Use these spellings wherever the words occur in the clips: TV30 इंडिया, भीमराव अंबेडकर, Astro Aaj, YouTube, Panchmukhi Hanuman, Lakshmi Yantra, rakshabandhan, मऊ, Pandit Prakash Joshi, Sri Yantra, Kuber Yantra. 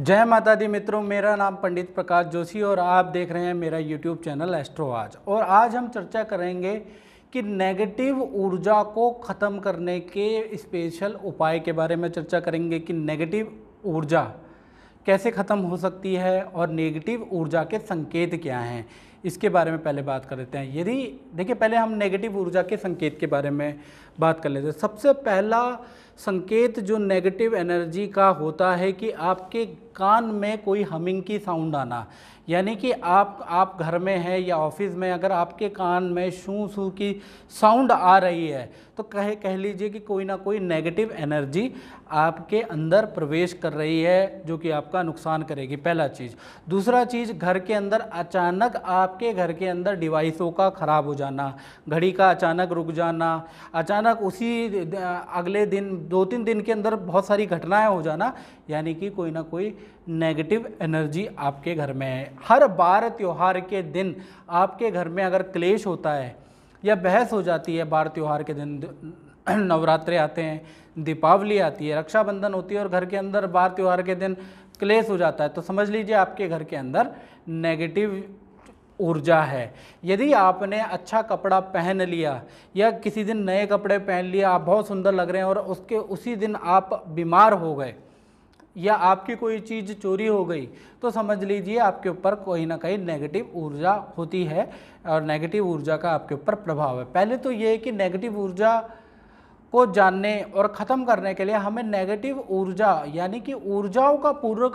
जय माता दी मित्रों, मेरा नाम पंडित प्रकाश जोशी और आप देख रहे हैं मेरा YouTube चैनल एस्ट्रो आज। और आज हम चर्चा करेंगे कि नेगेटिव ऊर्जा को ख़त्म करने के स्पेशल उपाय के बारे में चर्चा करेंगे कि नेगेटिव ऊर्जा कैसे ख़त्म हो सकती है और नेगेटिव ऊर्जा के संकेत क्या हैं, इसके बारे में पहले बात कर लेते हैं। यदि देखिए, पहले हम नेगेटिव ऊर्जा के संकेत के बारे में बात कर लेते हैं। सबसे पहला संकेत जो नेगेटिव एनर्जी का होता है कि आपके कान में कोई हमिंग की साउंड आना, यानी कि आप घर में हैं या ऑफिस में, अगर आपके कान में शू शू की साउंड आ रही है तो कह लीजिए कि कोई ना कोई नेगेटिव एनर्जी आपके अंदर प्रवेश कर रही है जो कि आपका नुकसान करेगी, पहला चीज़। दूसरा चीज़, घर के अंदर अचानक आपके घर के अंदर डिवाइसों का ख़राब हो जाना, घड़ी का अचानक रुक जाना, अचानक उसी अगले दिन 2-3 दिन के अंदर बहुत सारी घटनाएं हो जाना, यानी कि कोई ना कोई नेगेटिव एनर्जी आपके घर में है। हर बार त्योहार के दिन आपके घर में अगर क्लेश होता है या बहस हो जाती है, बार त्योहार के दिन नवरात्रे आते हैं, दीपावली आती है, रक्षाबंधन होती है और घर के अंदर बार त्योहार के दिन क्लेश हो जाता है, तो समझ लीजिए आपके घर के अंदर नेगेटिव ऊर्जा है। यदि आपने अच्छा कपड़ा पहन लिया या किसी दिन नए कपड़े पहन लिए, आप बहुत सुंदर लग रहे हैं और उसी दिन आप बीमार हो गए या आपकी कोई चीज़ चोरी हो गई, तो समझ लीजिए आपके ऊपर कोई ना कहीं नेगेटिव ऊर्जा होती है और नेगेटिव ऊर्जा का आपके ऊपर प्रभाव है। पहले तो ये है कि नेगेटिव ऊर्जा को जानने और ख़त्म करने के लिए हमें नेगेटिव ऊर्जा यानी कि ऊर्जाओं का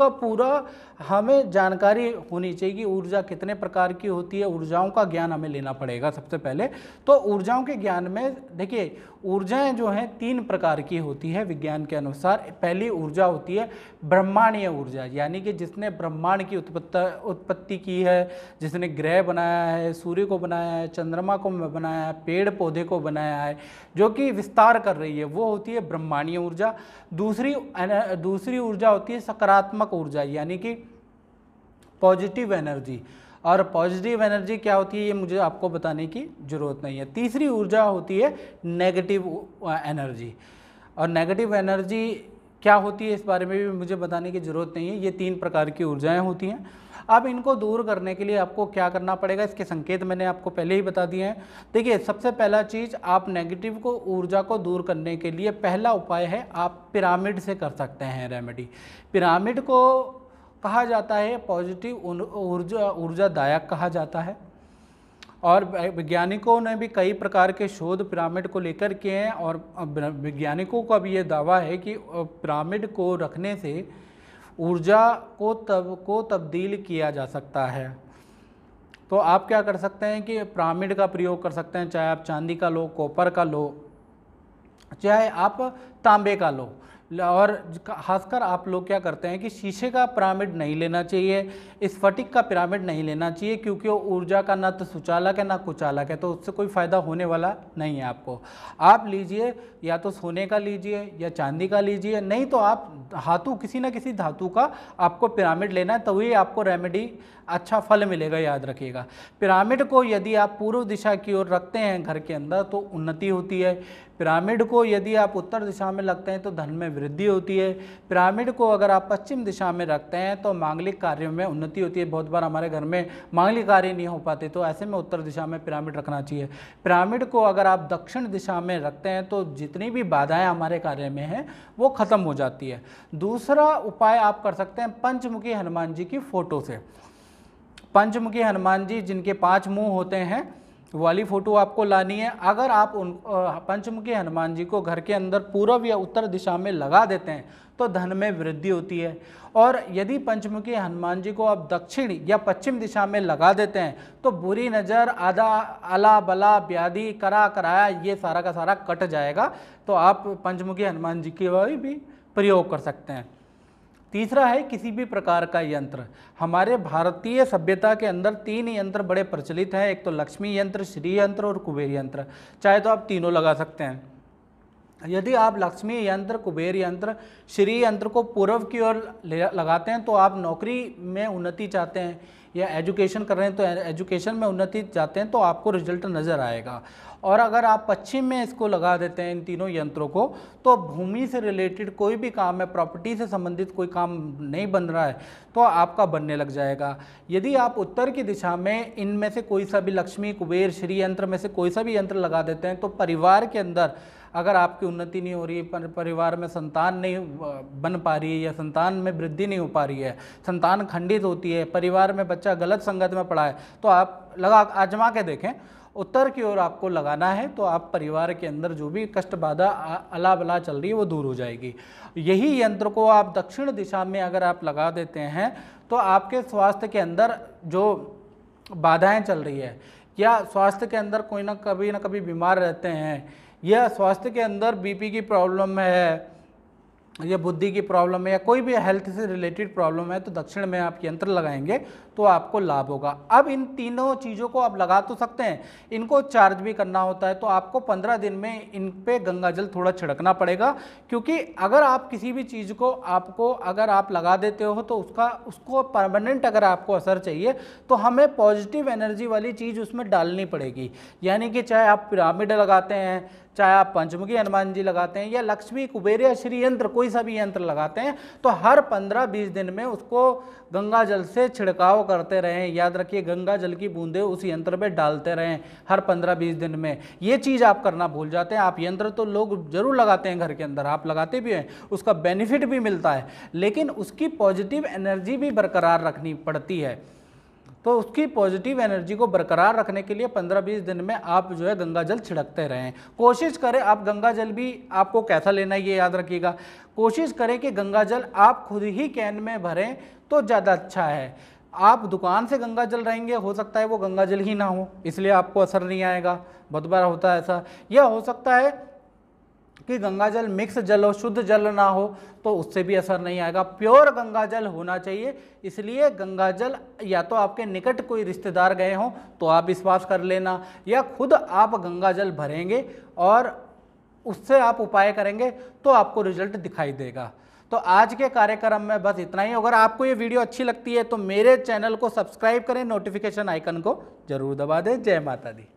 पूरा हमें जानकारी होनी चाहिए कि ऊर्जा कितने प्रकार की होती है, ऊर्जाओं का ज्ञान हमें लेना पड़ेगा। सबसे पहले तो ऊर्जाओं के ज्ञान में देखिए, ऊर्जाएं जो हैं 3 प्रकार की होती है विज्ञान के अनुसार। पहली ऊर्जा होती है ब्रह्मांडीय ऊर्जा, यानी कि जिसने ब्रह्मांड की उत्पत्ति की है, जिसने ग्रह बनाया है, सूर्य को बनाया है, चंद्रमा को बनाया है, पेड़ पौधे को बनाया है, जो कि विस्तार कर रही है, वो होती है ब्रह्मांडीय ऊर्जा। दूसरी ऊर्जा होती है सकारात्मक ऊर्जा, यानी कि पॉजिटिव एनर्जी। और पॉजिटिव एनर्जी क्या होती है ये मुझे आपको बताने की ज़रूरत नहीं है। तीसरी ऊर्जा होती है नेगेटिव एनर्जी, और नेगेटिव एनर्जी क्या होती है इस बारे में भी मुझे बताने की ज़रूरत नहीं है। ये 3 प्रकार की ऊर्जाएं होती हैं। अब इनको दूर करने के लिए आपको क्या करना पड़ेगा, इसके संकेत मैंने आपको पहले ही बता दिए हैं। देखिए, सबसे पहला चीज़, आप नेगेटिव को ऊर्जा को दूर करने के लिए पहला उपाय है, आप पिरामिड से कर सकते हैं रेमेडी। पिरामिड को कहा जाता है पॉजिटिव ऊर्जा, ऊर्जादायक कहा जाता है, और वैज्ञानिकों ने भी कई प्रकार के शोध पिरामिड को लेकर किए हैं। और वैज्ञानिकों का भी ये दावा है कि पिरामिड को रखने से ऊर्जा को तब्दील किया जा सकता है। तो आप क्या कर सकते हैं कि पिरामिड का प्रयोग कर सकते हैं, चाहे आप चांदी का लो, कॉपर का लो, चाहे आप तांबे का लो। और खासकर आप लोग क्या करते हैं कि शीशे का पिरामिड नहीं लेना चाहिए, स्फटिक का पिरामिड नहीं लेना चाहिए, क्योंकि वो ऊर्जा का ना तो सुचालक है ना कुचालक है, तो उससे कोई फ़ायदा होने वाला नहीं है आपको। आप लीजिए, या तो सोने का लीजिए या चांदी का लीजिए, नहीं तो आप धातु, किसी ना किसी धातु का आपको पिरामिड लेना है, तभी आपको रेमेडी अच्छा फल मिलेगा। याद रखिएगा, पिरामिड को यदि आप पूर्व दिशा की ओर रखते हैं घर के अंदर तो उन्नति होती है, पिरामिड को यदि आप उत्तर दिशा में रखते हैं तो धन में वृद्धि होती है, पिरामिड को अगर आप पश्चिम दिशा में रखते हैं तो मांगलिक कार्यों में उन्नति होती है। बहुत बार हमारे घर में मांगलिक कार्य नहीं हो पाते, तो ऐसे में उत्तर दिशा में पिरामिड रखना चाहिए। पिरामिड को अगर आप दक्षिण दिशा में रखते हैं तो जितनी भी बाधाएं हमारे कार्य में हैं वो ख़त्म हो जाती है। दूसरा उपाय आप कर सकते हैं पंचमुखी हनुमान जी की फ़ोटो से। पंचमुखी हनुमान जी जिनके 5 मुँह होते हैं वाली फ़ोटो आपको लानी है। अगर आप उन पंचमुखी हनुमान जी को घर के अंदर पूर्व या उत्तर दिशा में लगा देते हैं तो धन में वृद्धि होती है, और यदि पंचमुखी हनुमान जी को आप दक्षिण या पश्चिम दिशा में लगा देते हैं तो बुरी नज़र, आधा आला बला, व्याधि, करा कराया, ये सारा का सारा कट जाएगा। तो आप पंचमुखी हनुमान जी की भी प्रयोग कर सकते हैं। तीसरा है किसी भी प्रकार का यंत्र। हमारे भारतीय सभ्यता के अंदर 3 यंत्र बड़े प्रचलित हैं, एक तो लक्ष्मी यंत्र, श्री यंत्र और कुबेर यंत्र। चाहे तो आप तीनों लगा सकते हैं। यदि आप लक्ष्मी यंत्र, कुबेर यंत्र, श्री यंत्र को पूर्व की ओर लगाते हैं तो आप नौकरी में उन्नति चाहते हैं या एजुकेशन कर रहे हैं तो एजुकेशन में उन्नति जाते हैं तो आपको रिजल्ट नज़र आएगा। और अगर आप पश्चिम में इसको लगा देते हैं इन तीनों यंत्रों को तो भूमि से रिलेटेड कोई भी काम है, प्रॉपर्टी से संबंधित कोई काम नहीं बन रहा है तो आपका बनने लग जाएगा। यदि आप उत्तर की दिशा में इनमें से कोई सा भी लक्ष्मी कुबेर श्री यंत्र में से कोई सा भी यंत्र लगा देते हैं तो परिवार के अंदर अगर आपकी उन्नति नहीं हो रही है, परिवार में संतान नहीं बन पा रही है या संतान में वृद्धि नहीं हो पा रही है, संतान खंडित होती है, परिवार में बच्चा गलत संगत में पड़ा है तो आप लगा आजमा के देखें। उत्तर की ओर आपको लगाना है तो आप परिवार के अंदर जो भी कष्ट बाधा अलाबला चल रही है वो दूर हो जाएगी। यही यंत्र को आप दक्षिण दिशा में अगर आप लगा देते हैं तो आपके स्वास्थ्य के अंदर जो बाधाएं चल रही है या स्वास्थ्य के अंदर कोई ना कभी बीमार रहते हैं या स्वास्थ्य के अंदर बीपी की प्रॉब्लम है या बुद्धि की प्रॉब्लम है या कोई भी हेल्थ से रिलेटेड प्रॉब्लम है तो दक्षिण में आप यंत्र लगाएंगे तो आपको लाभ होगा। अब इन तीनों चीज़ों को आप लगा तो सकते हैं, इनको चार्ज भी करना होता है तो आपको 15 दिन में इन पे गंगाजल थोड़ा छिड़कना पड़ेगा, क्योंकि अगर आप किसी भी चीज़ को आपको अगर आप लगा देते हो तो उसको परमानेंट अगर आपको असर चाहिए तो हमें पॉजिटिव एनर्जी वाली चीज़ उसमें डालनी पड़ेगी। यानी कि चाहे आप पिरामिड लगाते हैं, चाहे आप पंचमुखी हनुमान जी लगाते हैं या लक्ष्मी कुबेर या श्री यंत्र कोई सा भी यंत्र लगाते हैं तो हर 15-20 दिन में उसको गंगा जल से छिड़काव करते रहें। याद रखिए गंगा जल की बूंदें उस यंत्र पे डालते रहें हर 15-20 दिन में। ये चीज़ आप करना भूल जाते हैं। आप यंत्र तो लोग जरूर लगाते हैं, घर के अंदर आप लगाते भी हैं, उसका बेनिफिट भी मिलता है, लेकिन उसकी पॉजिटिव एनर्जी भी बरकरार रखनी पड़ती है। तो उसकी पॉजिटिव एनर्जी को बरकरार रखने के लिए 15-20 दिन में आप जो है गंगा जल छिड़कते रहें। कोशिश करें आप गंगा जल भी आपको कैसा लेना है ये याद रखिएगा। कोशिश करें कि गंगा जल आप खुद ही कैन में भरें तो ज़्यादा अच्छा है। आप दुकान से गंगा जल रहेंगे हो सकता है वो गंगा जल ही ना हो, इसलिए आपको असर नहीं आएगा, बहुत बार होता है ऐसा। या हो सकता है कि गंगा जल मिक्स जल हो, शुद्ध जल ना हो तो उससे भी असर नहीं आएगा। प्योर गंगा जल होना चाहिए, इसलिए गंगा जल या तो आपके निकट कोई रिश्तेदार गए हों तो आप विश्वास कर लेना या खुद आप गंगा जल भरेंगे और उससे आप उपाय करेंगे तो आपको रिजल्ट दिखाई देगा। तो आज के कार्यक्रम में बस इतना ही। अगर आपको ये वीडियो अच्छी लगती है तो मेरे चैनल को सब्सक्राइब करें, नोटिफिकेशन आइकन को जरूर दबा दें। जय माता दी।